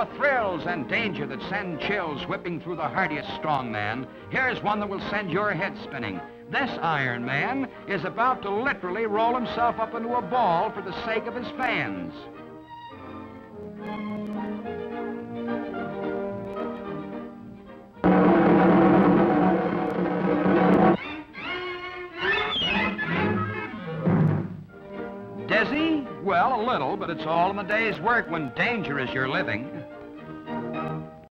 For thrills and danger that send chills whipping through the hardiest strongman, here's one that will send your head spinning. This Iron Man is about to literally roll himself up into a ball for the sake of his fans. Dizzy? Well, a little, but it's all in the day's work when danger is your living.